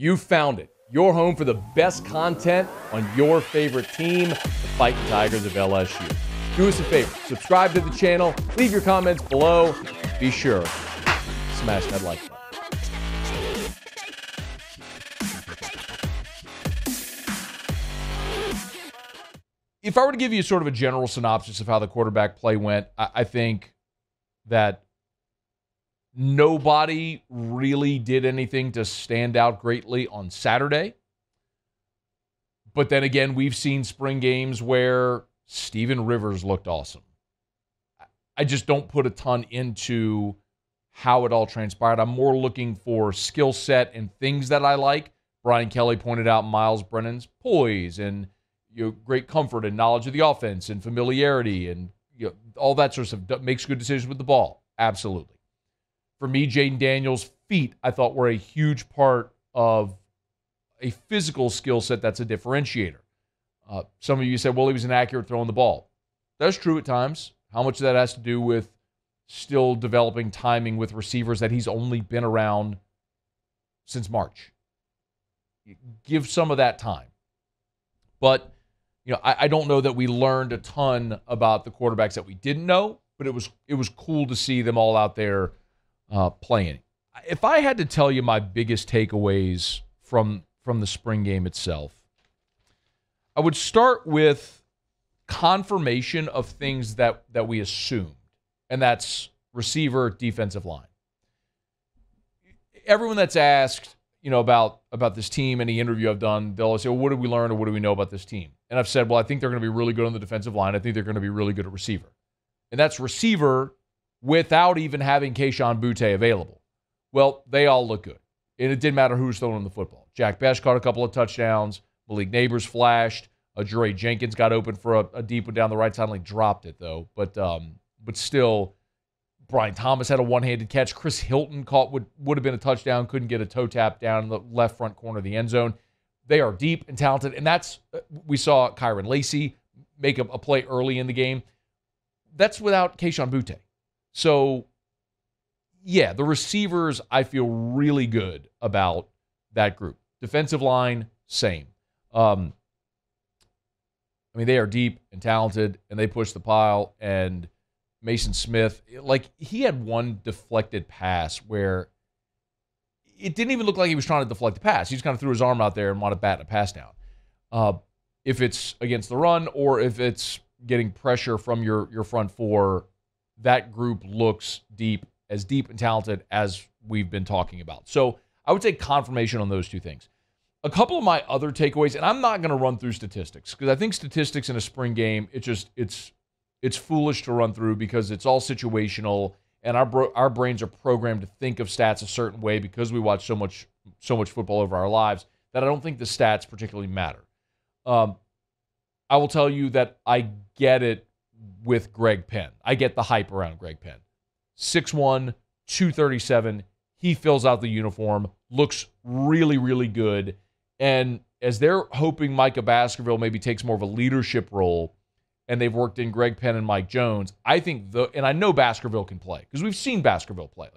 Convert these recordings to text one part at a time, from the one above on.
You found it. Your home for the best content on your favorite team, the Fighting Tigers of LSU. Do us a favor. Subscribe to the channel. Leave your comments below. Be sure to smash that like button. If I were to give you sort of a general synopsis of how the quarterback play went, I think that nobody really did anything to stand out greatly on Saturday. But then again, we've seen spring games where Steven Rivers looked awesome. I just don't put a ton into how it all transpired. I'm more looking for skill set and things that I like. Brian Kelly pointed out Miles Brennan's poise and great comfort and knowledge of the offense and familiarity and all that sort of stuff. Makes good decisions with the ball. Absolutely. For me, Jayden Daniels' feet, I thought, were a huge part of a physical skill set that's a differentiator. Some of you said, well, he was inaccurate throwing the ball. That's true at times. How much of that has to do with still developing timing with receivers that he's only been around since March? Give some of that time. But I don't know that we learned a ton about the quarterbacks that we didn't know, but it was cool to see them all out there playing. If I had to tell you my biggest takeaways from the spring game itself, I would start with confirmation of things that we assumed, and that's receiver, defensive line. Everyone that's asked, about this team, any interview I've done, they'll say, well, what did we learn or what do we know about this team? And I've said, well, I think they're going to be really good on the defensive line. I think they're going to be really good at receiver. And that's receiver without even having Kayshon Boutte available. Well, they all look good. And it didn't matter who's throwing the football. Jack Bech caught a couple of touchdowns. Malik Nabers flashed. Adre Jenkins got open for a deep one down the right sideline. Dropped it, though. But still, Brian Thomas had a one-handed catch. Chris Hilton caught what would have been a touchdown, couldn't get a toe tap down in the left front corner of the end zone. They are deep and talented, and we saw Kyren Lacy make a play early in the game. That's without Kayshon Boutte. So, yeah, the receivers, I feel really good about that group. Defensive line, same. They are deep and talented, and they push the pile, and Mason Smith, he had one deflected pass where it didn't even look like he was trying to deflect the pass. He just kind of threw his arm out there and wanted to bat a pass down. If it's against the run or if it's getting pressure from your front four, that group looks deep and talented as we've been talking about. So I would say confirmation on those two things. A couple of my other takeaways, and I'm not going to run through statistics because I think statistics in a spring game, it's foolish to run through because it's all situational, and our brains are programmed to think of stats a certain way because we watch so much football over our lives that I don't think the stats particularly matter. I will tell you that I get it with Greg Penn. I get the hype around Greg Penn. 6'1", 237, he fills out the uniform, looks really, really good, and as they're hoping Micah Baskerville maybe takes more of a leadership role, and they've worked in Greg Penn and Mike Jones, I think and I know Baskerville can play because we've seen Baskerville play.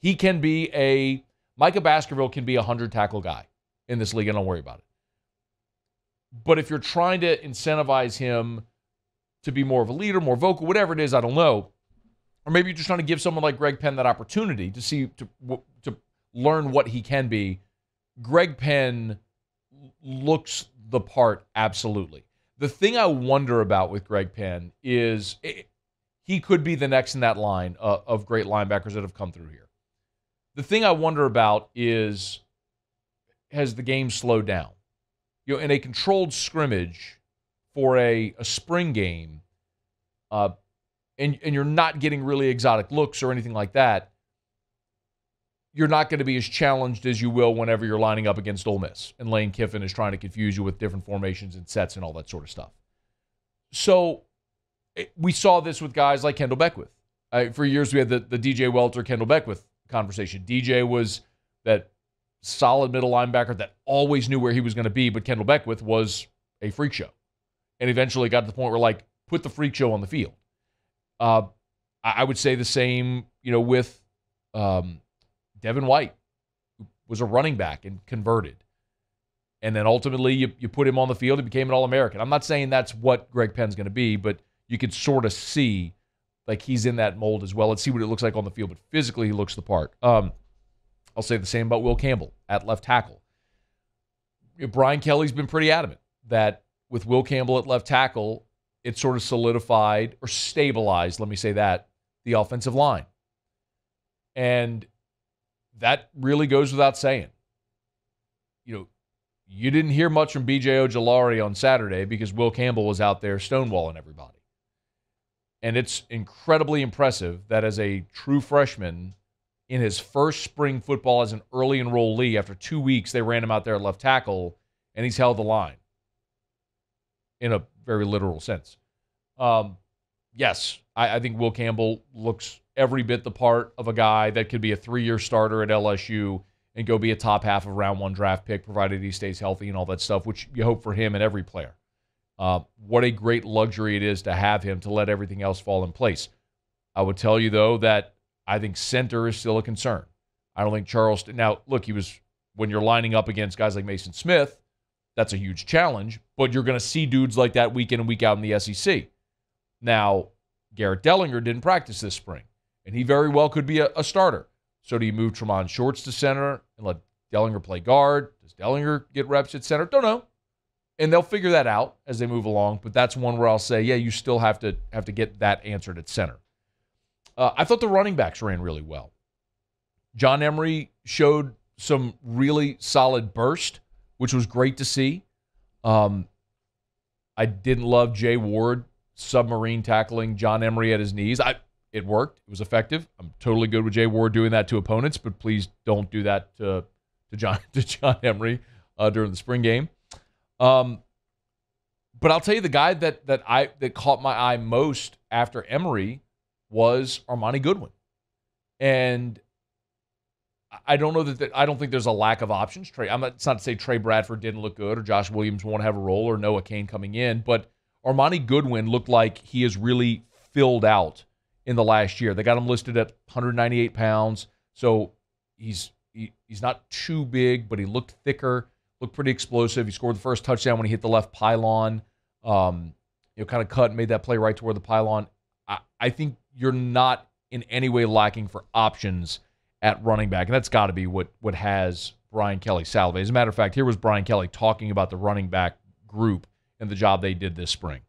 He can be Micah Baskerville can be a 100-tackle guy in this league, and don't worry about it. But if you're trying to incentivize him to be more of a leader, more vocal, whatever it is, I don't know, or maybe you're just trying to give someone like Greg Penn that opportunity to see, to learn what he can be, Greg Penn looks the part absolutely. The thing I wonder about with Greg Penn is he could be the next in that line of great linebackers that have come through here. The thing I wonder about is, has the game slowed down? In a controlled scrimmage for a spring game, and you're not getting really exotic looks or anything like that, you're not going to be as challenged as you will whenever you're lining up against Ole Miss and Lane Kiffin is trying to confuse you with different formations and sets and all that sort of stuff. So we saw this with guys like Kendall Beckwith. For years, we had the DJ Welter, Kendall Beckwith conversation. DJ was that solid middle linebacker that always knew where he was going to be, but Kendall Beckwith was a freak show. And eventually got to the point where, put the freak show on the field. I would say the same, with Devin White was a running back and converted. And then ultimately you put him on the field and became an All-American. I'm not saying that's what Greg Penn's going to be, but you could sort of see like he's in that mold as well. Let's see what it looks like on the field, but physically he looks the part. I'll say the same about Will Campbell at left tackle. Brian Kelly's been pretty adamant that with Will Campbell at left tackle, it sort of solidified or stabilized, let me say that, the offensive line. And that really goes without saying. You know, you didn't hear much from BJ Ojulari on Saturday because Will Campbell was out there stonewalling everybody. And it's incredibly impressive that as a true freshman in his first spring football as an early enrollee, after 2 weeks they ran him out there at left tackle, and he's held the line in a very literal sense. Yes, I think Will Campbell looks every bit the part of a guy that could be a three-year starter at LSU and go be a top half of round one draft pick, provided he stays healthy and all that stuff, which you hope for him and every player. What a great luxury it is to have him to let everything else fall in place. I would tell you, though, that I think center is still a concern. I don't think Charleston... Now, look, he was... When you're lining up against guys like Mason Smith, that's a huge challenge, but you're going to see dudes like that week in and week out in the SEC. Now, Garrett Dellinger didn't practice this spring, and he very well could be a starter. So do you move Tramon Shorts to center and let Dellinger play guard? Does Dellinger get reps at center? Don't know. And they'll figure that out as they move along, but that's one where I'll say, yeah, you still have to get that answered at center. I thought the running backs ran really well. John Emery showed some really solid burst, which was great to see. I didn't love Jay Ward submarine tackling John Emery at his knees. It worked. It was effective. I'm totally good with Jay Ward doing that to opponents, but please don't do that to John Emery during the spring game. But I'll tell you the guy that caught my eye most after Emery was Armani Goodwin, and I don't know that I don't think there's a lack of options. It's not to say Trey Bradford didn't look good or Josh Williams won't have a role or Noah Cain coming in, but Armani Goodwin looked like he is really filled out in the last year. They got him listed at 198 pounds, so he's not too big, but he looked thicker, looked pretty explosive. He scored the first touchdown when he hit the left pylon, kind of cut and made that play right toward the pylon. I think you're not in any way lacking for options at running back, and that's got to be what has Brian Kelly salivated. As a matter of fact, here was Brian Kelly talking about the running back group and the job they did this spring.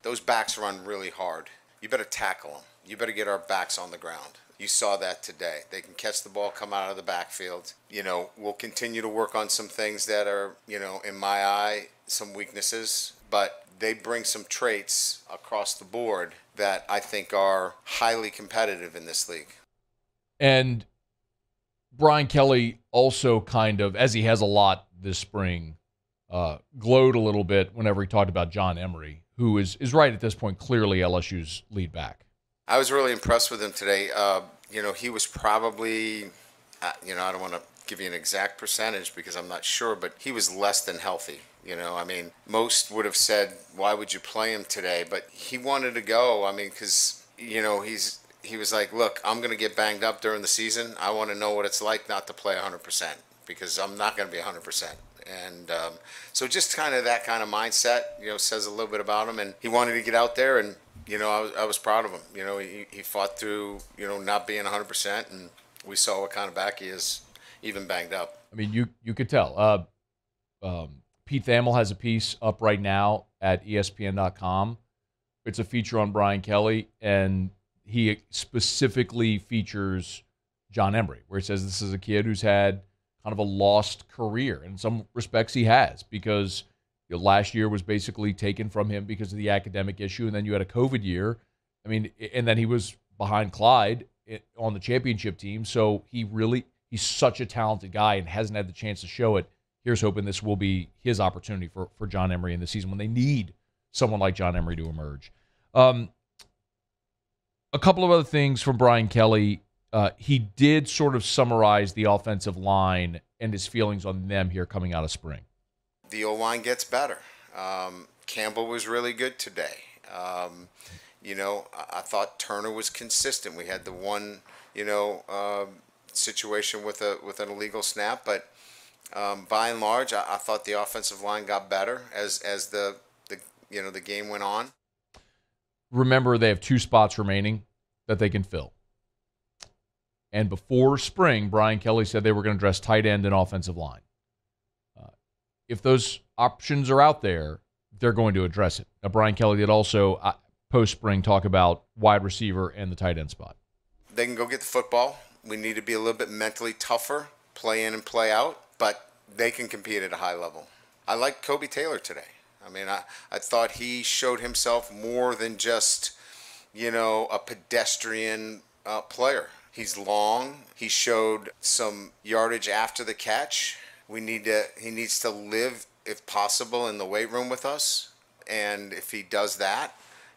Those backs run really hard. You better tackle them. You better get our backs on the ground. You saw that today. They can catch the ball, come out of the backfield. You know, we'll continue to work on some things that are, you know, in my eye, some weaknesses, but they bring some traits across the board that I think are highly competitive in this league. And Brian Kelly also kind of, as he has a lot this spring, glowed a little bit whenever he talked about John Emery, who is right at this point, clearly LSU's lead back. I was really impressed with him today. He was probably, I don't want to give you an exact percentage because I'm not sure, but he was less than healthy. Most would have said, why would you play him today? But he wanted to go, because, he was like, look, I'm going to get banged up during the season. I want to know what it's like not to play 100% because I'm not going to be 100%. And so just kind of that kind of mindset, says a little bit about him. And he wanted to get out there, and, I was proud of him. He fought through, not being 100%, and we saw what kind of back he is, even banged up. You could tell. Pete Thamel has a piece up right now at ESPN.com. It's a feature on Brian Kelly, and he specifically features John Emery, where he says this is a kid who's had kind of a lost career. In some respects, he has, because last year was basically taken from him because of the academic issue, and then you had a COVID year. And then he was behind Clyde on the championship team, so he's such a talented guy and hasn't had the chance to show it. Here's hoping this will be his opportunity for John Emery in the season when they need someone like John Emery to emerge. A couple of other things from Brian Kelly. He did sort of summarize the offensive line and his feelings on them here coming out of spring. The O-line gets better. Campbell was really good today. I thought Turner was consistent. We had the one, situation with an illegal snap, but By and large, I thought the offensive line got better as the game went on. Remember, they have two spots remaining that they can fill. And before spring, Brian Kelly said they were going to address tight end and offensive line. If those options are out there, they're going to address it. Now, Brian Kelly did also post-spring talk about wide receiver and the tight end spot. They can go get the football. We need to be a little bit mentally tougher, play in and play out, but they can compete at a high level. I like Kobe Taylor today. I mean, I thought he showed himself more than just, you know, a pedestrian player. He's long. He showed some yardage after the catch. He needs to live, if possible, in the weight room with us. And if he does that,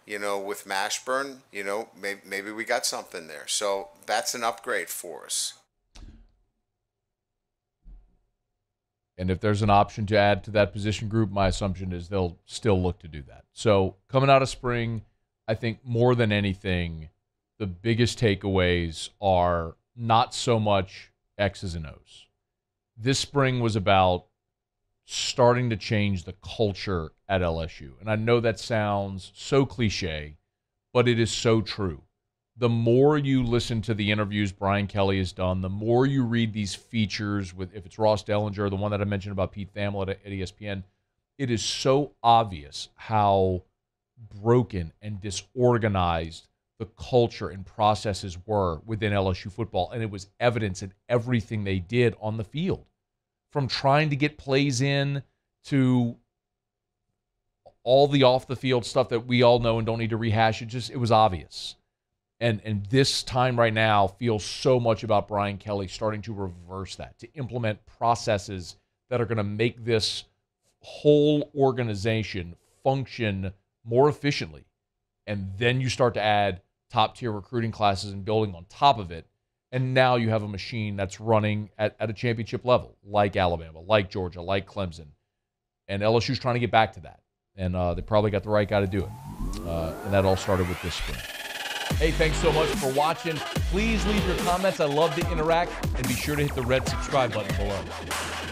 you know, with Mashburn, you know, maybe we got something there. So that's an upgrade for us. And if there's an option to add to that position group, my assumption is they'll still look to do that. So coming out of spring, I think more than anything, the biggest takeaways are not so much X's and O's. This spring was about starting to change the culture at LSU. And I know that sounds so cliche, but it is so true. The more you listen to the interviews Brian Kelly has done, the more you read these features with, if it's Ross Dellinger, the one that I mentioned about Pete Thamel at ESPN, it is so obvious how broken and disorganized the culture and processes were within LSU football. And it was evidence in everything they did on the field, from trying to get plays in to all the off the field stuff that we all know and don't need to rehash. It was obvious. And this time right now feels so much about Brian Kelly starting to reverse that, to implement processes that are going to make this whole organization function more efficiently. And then you start to add top-tier recruiting classes and building on top of it. And now you have a machine that's running at a championship level, like Alabama, like Georgia, like Clemson. And LSU's trying to get back to that. And they probably got the right guy to do it. And that all started with this spring. Hey, thanks so much for watching. Please leave your comments. I love to interact. And be sure to hit the red subscribe button below.